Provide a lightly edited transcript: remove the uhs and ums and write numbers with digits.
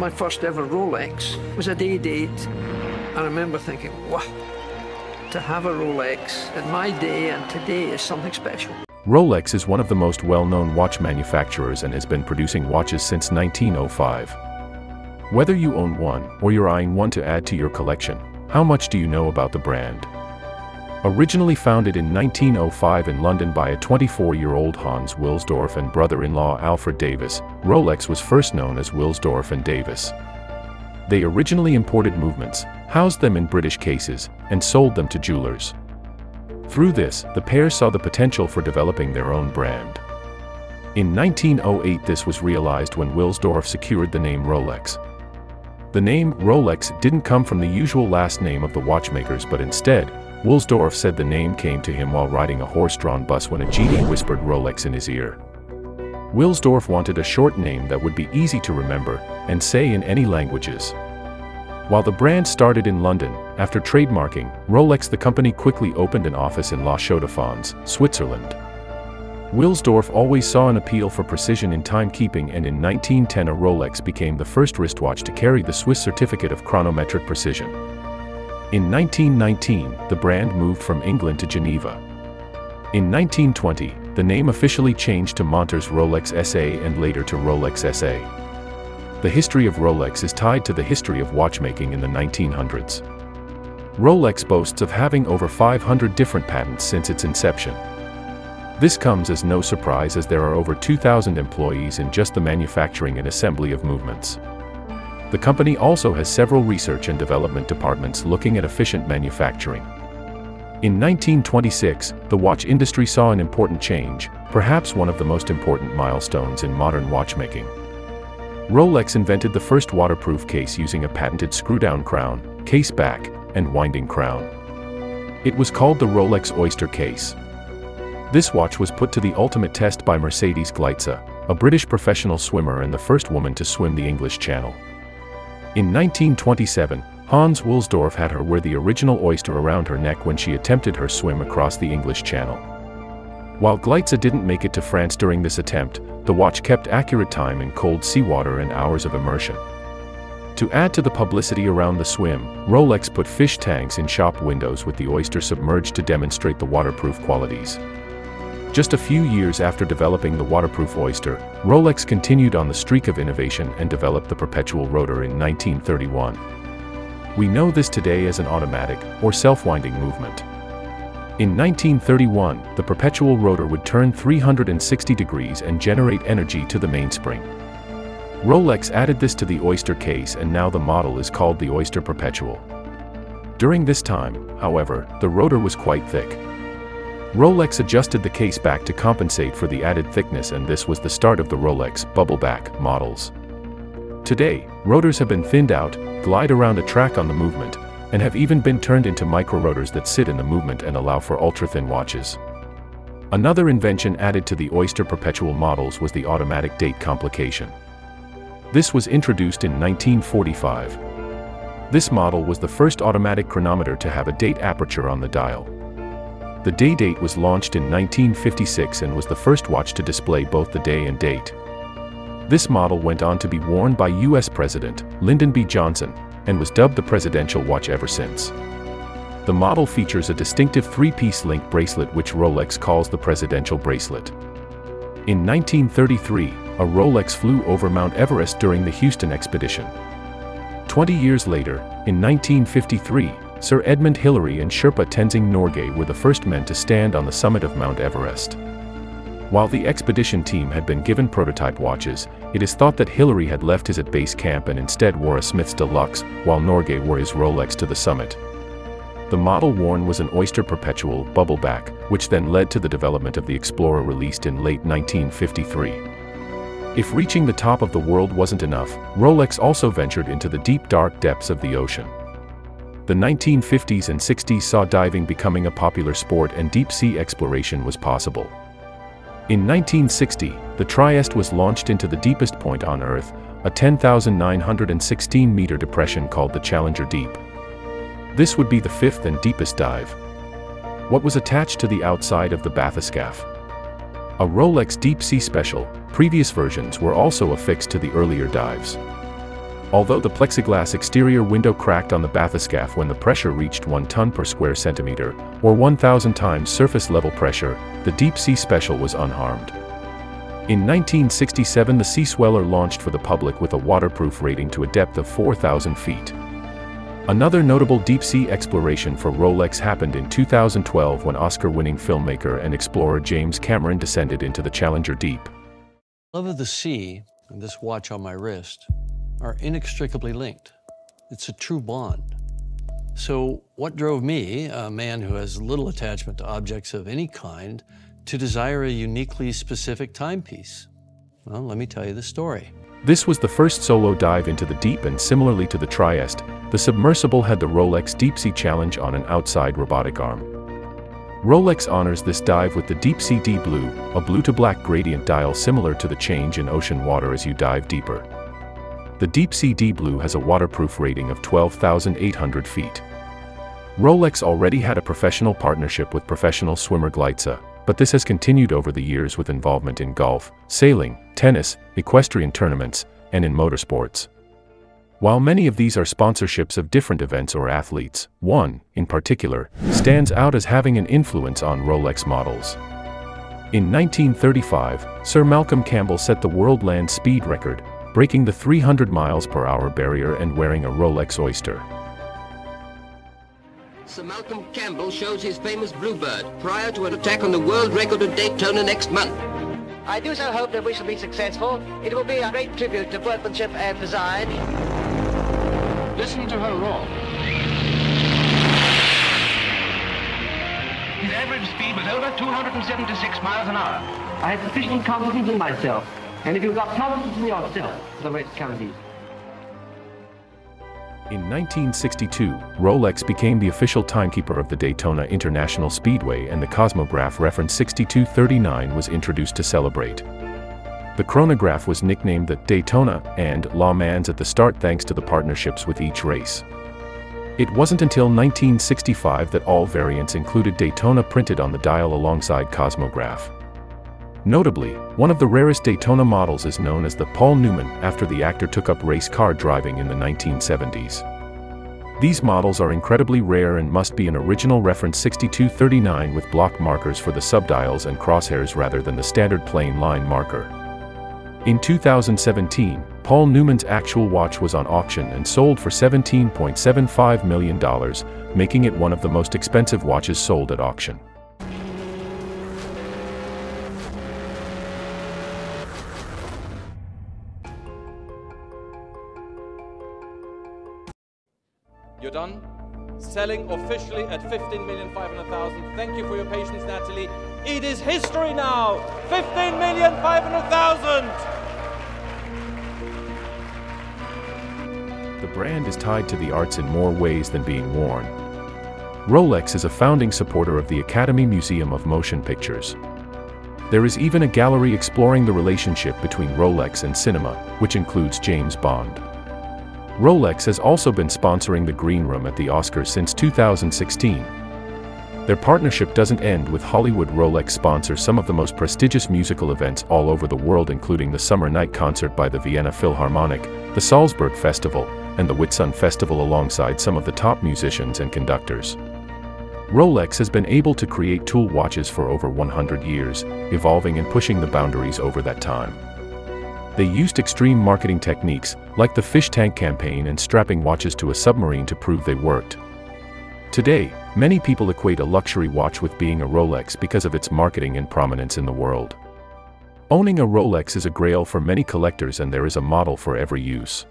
My first ever Rolex was a day date. I remember thinking, wow, to have a Rolex in my day and today is something special. Rolex is one of the most well-known watch manufacturers and has been producing watches since 1905. Whether you own one or you're eyeing one to add to your collection, how much do you know about the brand? Originally founded in 1905 in London by a 24-year-old Hans Wilsdorf and brother-in-law Alfred Davis, Rolex was first known as Wilsdorf and Davis. They originally imported movements, housed them in British cases, and sold them to jewelers. Through this, the pair saw the potential for developing their own brand. In 1908, this was realized when Wilsdorf secured the name Rolex. The name Rolex didn't come from the usual last name of the watchmakers, but instead, Wilsdorf said the name came to him while riding a horse-drawn bus when a genie whispered Rolex in his ear. Wilsdorf wanted a short name that would be easy to remember and say in any languages. While the brand started in London, after trademarking Rolex, the company quickly opened an office in La Chaux-de-Fonds, Switzerland. Wilsdorf always saw an appeal for precision in timekeeping, and in 1910 a Rolex became the first wristwatch to carry the Swiss certificate of chronometric precision. In 1919, the brand moved from England to Geneva. In 1920, the name officially changed to Montres Rolex SA and later to Rolex SA. The history of Rolex is tied to the history of watchmaking in the 1900s. Rolex boasts of having over 500 different patents since its inception. This comes as no surprise, as there are over 2,000 employees in just the manufacturing and assembly of movements. The company also has several research and development departments looking at efficient manufacturing. In 1926, the watch industry saw an important change, perhaps one of the most important milestones in modern watchmaking. Rolex invented the first waterproof case using a patented screw-down crown, case back, and winding crown. It was called the Rolex Oyster Case. This watch was put to the ultimate test by Mercedes Gleitze, a British professional swimmer and the first woman to swim the English Channel. In 1927, Hans Wilsdorf had her wear the original oyster around her neck when she attempted her swim across the English Channel. While Gleitze didn't make it to France during this attempt, the watch kept accurate time in cold seawater and hours of immersion. To add to the publicity around the swim, Rolex put fish tanks in shop windows with the oyster submerged to demonstrate the waterproof qualities. Just a few years after developing the waterproof oyster, Rolex continued on the streak of innovation and developed the perpetual rotor in 1931. We know this today as an automatic or self-winding movement. In 1931, the perpetual rotor would turn 360 degrees and generate energy to the mainspring. Rolex added this to the Oyster Case, and now the model is called the Oyster Perpetual. During this time, however, the rotor was quite thick. Rolex adjusted the case back to compensate for the added thickness, and this was the start of the Rolex Bubbleback models. Today, rotors have been thinned out, glide around a track on the movement, and have even been turned into micro-rotors that sit in the movement and allow for ultra-thin watches. Another invention added to the Oyster Perpetual models was the automatic date complication. This was introduced in 1945. This model was the first automatic chronometer to have a date aperture on the dial. The Day Date was launched in 1956 and was the first watch to display both the day and date. This model went on to be worn by US President Lyndon B. Johnson, and was dubbed the presidential watch ever since. The model features a distinctive three-piece link bracelet, which Rolex calls the presidential bracelet. In 1933, a Rolex flew over Mount Everest during the Houston expedition. 20 years later, in 1953, Sir Edmund Hillary and Sherpa Tenzing Norgay were the first men to stand on the summit of Mount Everest. While the expedition team had been given prototype watches, it is thought that Hillary had left his at base camp and instead wore a Smith's Deluxe, while Norgay wore his Rolex to the summit. The model worn was an Oyster Perpetual Bubbleback, which then led to the development of the Explorer, released in late 1953. If reaching the top of the world wasn't enough, Rolex also ventured into the deep dark depths of the ocean. The 1950s and 60s saw diving becoming a popular sport, and deep-sea exploration was possible. In 1960, the Trieste was launched into the deepest point on Earth, a 10,916-meter depression called the Challenger Deep. This would be the fifth and deepest dive. What was attached to the outside of the Bathyscaphe? A Rolex Deep Sea Special. Previous versions were also affixed to the earlier dives. although the plexiglass exterior window cracked on the Bathyscaphe when the pressure reached 1 ton per square centimeter, or 1,000 times surface level pressure, the Deep Sea Special was unharmed. In 1967 the Sea Sweller launched for the public with a waterproof rating to a depth of 4,000 feet. Another notable deep-sea exploration for Rolex happened in 2012 when Oscar-winning filmmaker and explorer James Cameron descended into the Challenger Deep. Love of the sea and this watch on my wrist are inextricably linked. It's a true bond. So what drove me, a man who has little attachment to objects of any kind, to desire a uniquely specific timepiece? Well, let me tell you the story. This was the first solo dive into the deep, and similarly to the Trieste, the submersible had the Rolex Deepsea Challenge on an outside robotic arm. Rolex honors this dive with the Deepsea Deep Blue, a blue to black gradient dial similar to the change in ocean water as you dive deeper. The Deepsea Deep Blue has a waterproof rating of 12,800 feet. Rolex already had a professional partnership with professional swimmer Gleitze, but this has continued over the years with involvement in golf, sailing, tennis, equestrian tournaments, and in motorsports. While many of these are sponsorships of different events or athletes, one, in particular, stands out as having an influence on Rolex models. In 1935, Sir Malcolm Campbell set the world land speed record, breaking the 300 miles per hour barrier and wearing a Rolex Oyster. Sir Malcolm Campbell shows his famous Bluebird prior to an attack on the world record at Daytona next month. I do so hope that we shall be successful. It will be a great tribute to workmanship and design. Listen to her roar. His average speed was over 276 miles an hour. I have sufficient confidence in myself. And if you've got confidence in yourself, the way it comes easy. In 1962, Rolex became the official timekeeper of the Daytona International Speedway, and the Cosmograph reference 6239 was introduced to celebrate. The chronograph was nicknamed the Daytona and Le Mans at the start thanks to the partnerships with each race. It wasn't until 1965 that all variants included Daytona printed on the dial alongside Cosmograph. Notably, one of the rarest Daytona models is known as the Paul Newman, after the actor took up race car driving in the 1970s. These models are incredibly rare and must be an original reference 6239 with block markers for the subdials and crosshairs rather than the standard plain line marker. In 2017, Paul Newman's actual watch was on auction and sold for $17.75 million, making it one of the most expensive watches sold at auction. You're done. Selling officially at $15,500,000. Thank you for your patience, Natalie. It is history now. $15,500,000. The brand is tied to the arts in more ways than being worn. Rolex is a founding supporter of the Academy Museum of Motion Pictures. There is even a gallery exploring the relationship between Rolex and cinema, which includes James Bond. Rolex has also been sponsoring the Green Room at the Oscars since 2016. Their partnership doesn't end with Hollywood. Rolex sponsors some of the most prestigious musical events all over the world, including the Summer Night Concert by the Vienna Philharmonic, the Salzburg Festival, and the Whitsun Festival, alongside some of the top musicians and conductors. Rolex has been able to create tool watches for over 100 years, evolving and pushing the boundaries over that time. They used extreme marketing techniques, like the fish tank campaign and strapping watches to a submarine, to prove they worked. Today, many people equate a luxury watch with being a Rolex because of its marketing and prominence in the world. Owning a Rolex is a grail for many collectors, and there is a model for every use.